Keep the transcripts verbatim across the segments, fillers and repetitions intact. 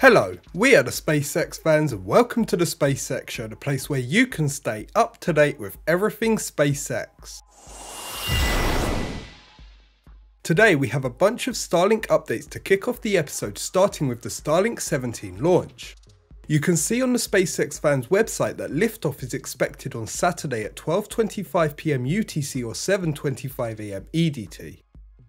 Hello, we are the SpaceX fans and welcome to the SpaceX Show, the place where you can stay up to date with everything SpaceX. Today we have a bunch of Starlink updates to kick off the episode, starting with the Starlink seventeen launch. You can see on the SpaceX fans website that liftoff is expected on Saturday at twelve twenty-five p m U T C or seven twenty-five a m E D T.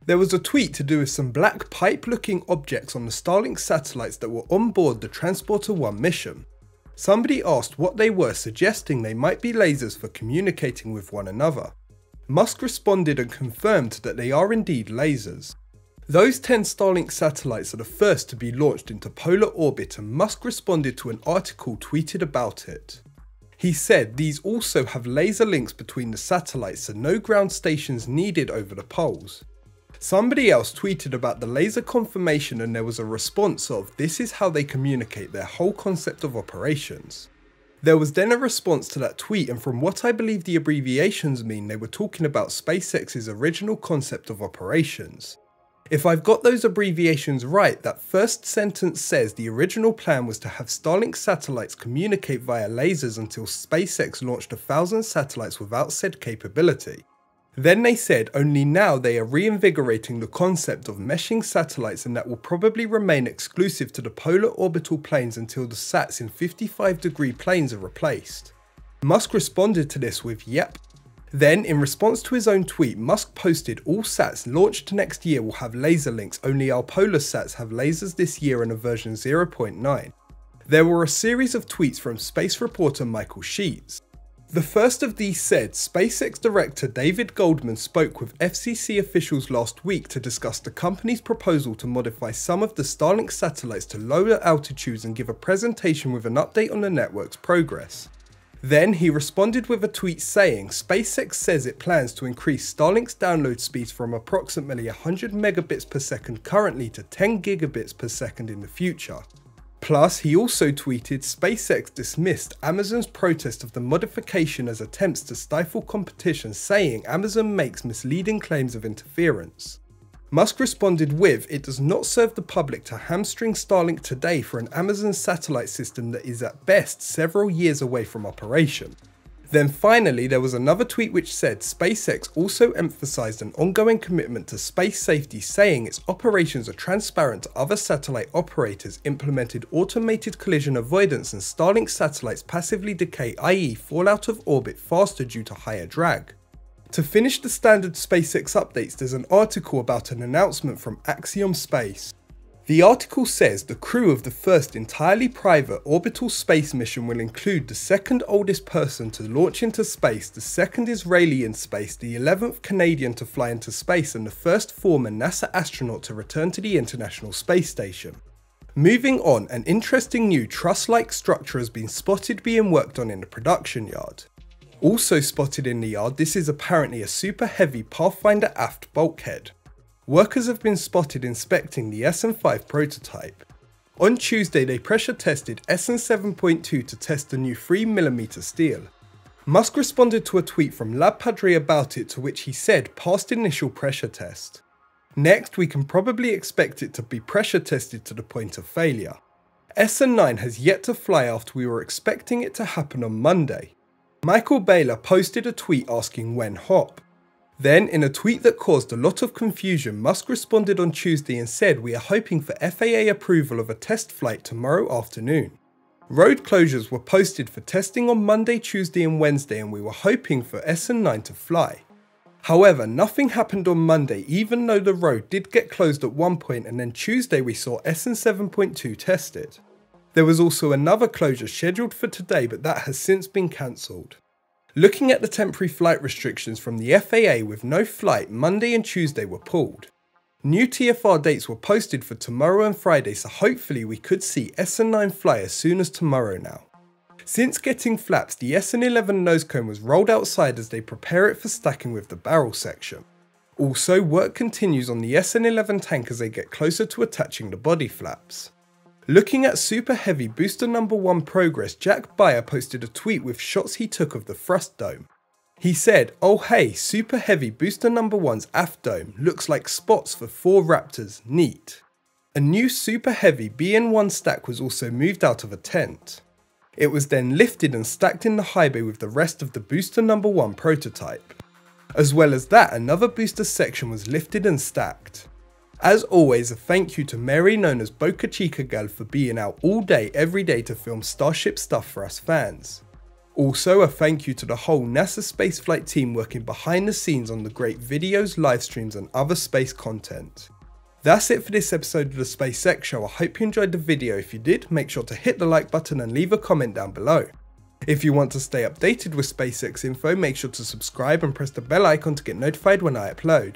There was a tweet to do with some black pipe-looking objects on the Starlink satellites that were on board the Transporter one mission. Somebody asked what they were, suggesting they might be lasers for communicating with one another. Musk responded and confirmed that they are indeed lasers. Those ten Starlink satellites are the first to be launched into polar orbit, and Musk responded to an article tweeted about it. He said these also have laser links between the satellites, so no ground stations needed over the poles. Somebody else tweeted about the laser confirmation and there was a response of, this is how they communicate, their whole concept of operations. There was then a response to that tweet, and from what I believe the abbreviations mean, they were talking about SpaceX's original concept of operations. If I've got those abbreviations right, that first sentence says the original plan was to have Starlink satellites communicate via lasers until SpaceX launched a thousand satellites without said capability. Then they said only now they are reinvigorating the concept of meshing satellites, and that will probably remain exclusive to the polar orbital planes until the sats in fifty-five degree planes are replaced. Musk responded to this with yep. Then in response to his own tweet, Musk posted, all sats launched next year will have laser links, only our polar sats have lasers this year and a version zero point nine. There were a series of tweets from space reporter Michael Sheets. The first of these said, SpaceX director David Goldman spoke with F C C officials last week to discuss the company's proposal to modify some of the Starlink satellites to lower altitudes and give a presentation with an update on the network's progress. Then he responded with a tweet saying, SpaceX says it plans to increase Starlink's download speeds from approximately one hundred megabits per second currently to ten gigabits per second in the future. Plus, he also tweeted, SpaceX dismissed Amazon's protest of the modification as attempts to stifle competition, saying Amazon makes misleading claims of interference. Musk responded with, it does not serve the public to hamstring Starlink today for an Amazon satellite system that is at best several years away from operation. Then finally, there was another tweet which said, SpaceX also emphasized an ongoing commitment to space safety, saying its operations are transparent to other satellite operators, implemented automated collision avoidance, and Starlink satellites passively decay, that is fall out of orbit faster due to higher drag. To finish the standard SpaceX updates, there's an article about an announcement from Axiom Space. The article says the crew of the first entirely private orbital space mission will include the second oldest person to launch into space, the second Israeli in space, the eleventh Canadian to fly into space, and the first former NASA astronaut to return to the International Space Station. Moving on, an interesting new truss-like structure has been spotted being worked on in the production yard. Also spotted in the yard, this is apparently a super heavy Pathfinder aft bulkhead. Workers have been spotted inspecting the S N five prototype. On Tuesday, they pressure tested S N seven point two to test the new three millimeter steel. Musk responded to a tweet from Lab Padre about it, to which he said, passed initial pressure test. Next, we can probably expect it to be pressure tested to the point of failure. S N nine has yet to fly after we were expecting it to happen on Monday. Michael Baylor posted a tweet asking when hop. Then, in a tweet that caused a lot of confusion, Musk responded on Tuesday and said, we are hoping for F A A approval of a test flight tomorrow afternoon. Road closures were posted for testing on Monday, Tuesday and Wednesday, and we were hoping for S N nine to fly. However, nothing happened on Monday, even though the road did get closed at one point, and then Tuesday we saw S N seven point two tested. There was also another closure scheduled for today, but that has since been cancelled. Looking at the temporary flight restrictions from the F A A with no flight, Monday and Tuesday were pulled. New T F R dates were posted for tomorrow and Friday, so hopefully we could see S N nine fly as soon as tomorrow now. Since getting flaps, the S N eleven nose cone was rolled outside as they prepare it for stacking with the barrel section. Also, work continues on the S N eleven tank as they get closer to attaching the body flaps. Looking at super heavy booster number one progress, Jack Byer posted a tweet with shots he took of the thrust dome. He said, oh hey, super heavy booster number one's aft dome, looks like spots for four Raptors, neat. A new super heavy B N one stack was also moved out of a tent. It was then lifted and stacked in the high bay with the rest of the booster number one prototype. As well as that, another booster section was lifted and stacked. As always, a thank you to Mary, known as BocaChicaGal, for being out all day every day to film Starship stuff for us fans. Also a thank you to the whole NASA spaceflight team working behind the scenes on the great videos, live streams and other space content. That's it for this episode of the SpaceX Show. I hope you enjoyed the video. If you did, make sure to hit the like button and leave a comment down below. If you want to stay updated with SpaceX info, make sure to subscribe and press the bell icon to get notified when I upload.